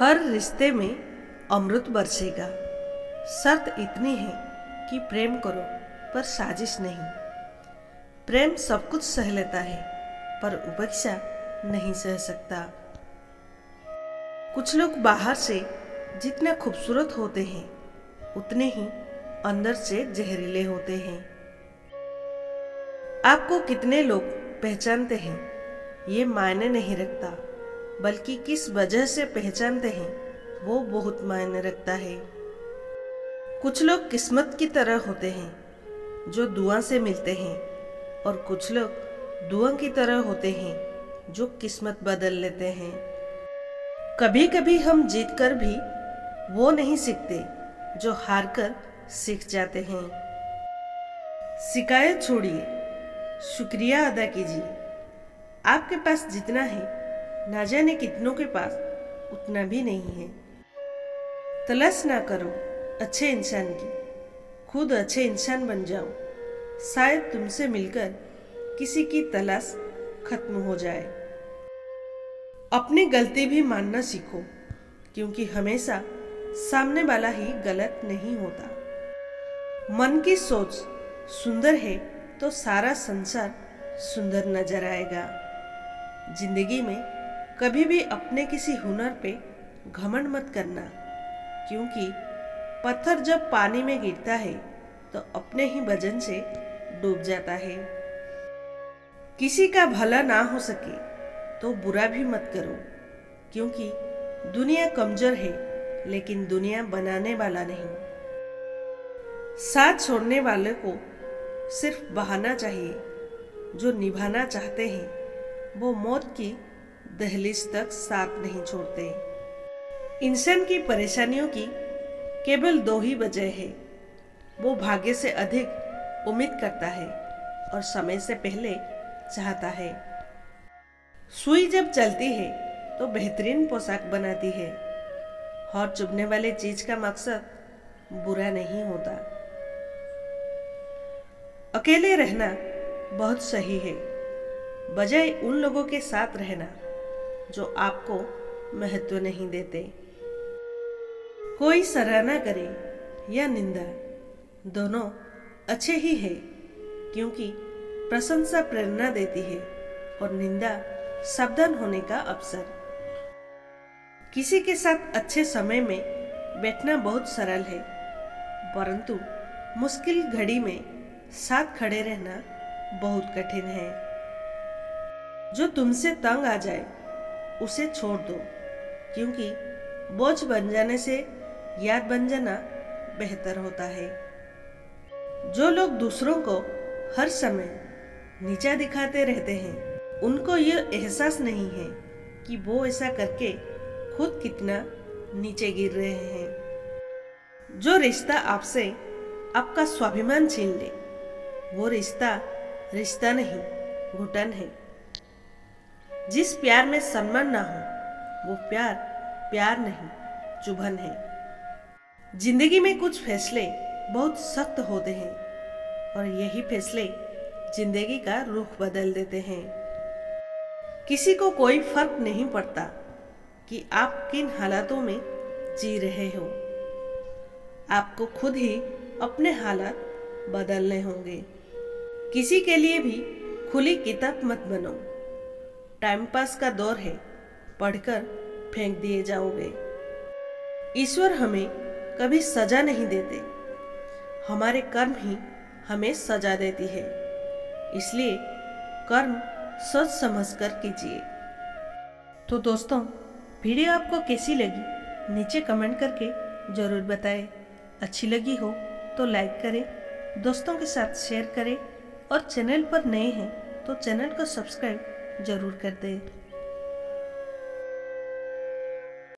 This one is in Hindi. हर रिश्ते में अमृत बरसेगा। शर्त इतनी है कि प्रेम करो पर साजिश नहीं। प्रेम सब कुछ सह लेता है पर उपेक्षा नहीं सह सकता। कुछ लोग बाहर से जितने खूबसूरत होते हैं उतने ही अंदर से जहरीले होते हैं। आपको कितने लोग पहचानते हैं ये मायने नहीं रखता, बल्कि किस वजह से पहचानते हैं वो बहुत मायने रखता है। कुछ लोग किस्मत की तरह होते हैं जो दुआ से मिलते हैं, और कुछ लोग दुआ की तरह होते हैं जो किस्मत बदल लेते हैं। कभी कभी हम जीत कर भी वो नहीं सीखते जो हार कर सीख जाते हैं। शिकायत छोड़िए, शुक्रिया अदा कीजिए। आपके पास जितना है ना जाने कितनों के पास उतना भी नहीं है। तलाश ना करो अच्छे इंसान की, खुद अच्छे इंसान बन जाओ। शायद तुमसे मिलकर किसी की तलाश खत्म हो जाए। अपनी गलती भी मानना सीखो, क्योंकि हमेशा सामने वाला ही गलत नहीं होता। मन की सोच सुंदर है तो सारा संसार सुंदर नजर आएगा। जिंदगी में कभी भी अपने किसी हुनर पे घमंड मत करना, क्योंकि पत्थर जब पानी में गिरता है तो अपने ही वजन से डूब जाता है। किसी का भला ना हो सके तो बुरा भी मत करो, क्योंकि दुनिया कमजोर है लेकिन दुनिया बनाने वाला नहीं। साथ छोड़ने वाले को सिर्फ बहाना चाहिए, जो निभाना चाहते हैं वो मौत की दहलीज तक साथ नहीं छोड़ते। इंसान की परेशानियों की केवल दो ही वजह है, वो भाग्य से अधिक उम्मीद करता है और समय से पहले चाहता है। सुई जब चलती है तो बेहतरीन पोशाक बनाती है। और चुभने वाले चीज का मकसद बुरा नहीं होता। अकेले रहना बहुत सही है, बजाय उन लोगों के साथ रहना जो आपको महत्व नहीं देते। कोई सराहना करे या निंदा, दोनों अच्छे ही है, क्योंकि प्रशंसा प्रेरणा देती है और निंदा सावधान होने का अवसर। किसी के साथ अच्छे समय में बैठना बहुत सरल है, परंतु मुश्किल घड़ी में साथ खड़े रहना बहुत कठिन है। जो तुमसे तंग आ जाए उसे छोड़ दो, क्योंकि बोझ बन जाने से याद बन जाना बेहतर होता है। जो लोग दूसरों को हर समय नीचा दिखाते रहते हैं, उनको यह एहसास नहीं है कि वो ऐसा करके खुद कितना नीचे गिर रहे हैं। जो रिश्ता आपसे आपका स्वाभिमान छीन ले, वो रिश्ता रिश्ता नहीं घुटन है। जिस प्यार में सम्मान ना हो वो प्यार प्यार नहीं चुभन है। जिंदगी में कुछ फैसले बहुत सख्त होते हैं और यही फैसले जिंदगी का रुख बदल देते हैं। किसी को कोई फर्क नहीं पड़ता कि आप किन हालातों में जी रहे हो, आपको खुद ही अपने हालात बदलने होंगे। किसी के लिए भी खुली किताब मत बनो, टाइम पास का दौर है, पढ़कर फेंक दिए जाओगे। ईश्वर हमें कभी सजा नहीं देते, हमारे कर्म ही हमें सजा देती है, इसलिए कर्म सोच समझकर कीजिए। तो दोस्तों, वीडियो आपको कैसी लगी नीचे कमेंट करके ज़रूर बताएं। अच्छी लगी हो तो लाइक करें, दोस्तों के साथ शेयर करें, और चैनल पर नए हैं तो चैनल को सब्सक्राइब जरूर कर दें।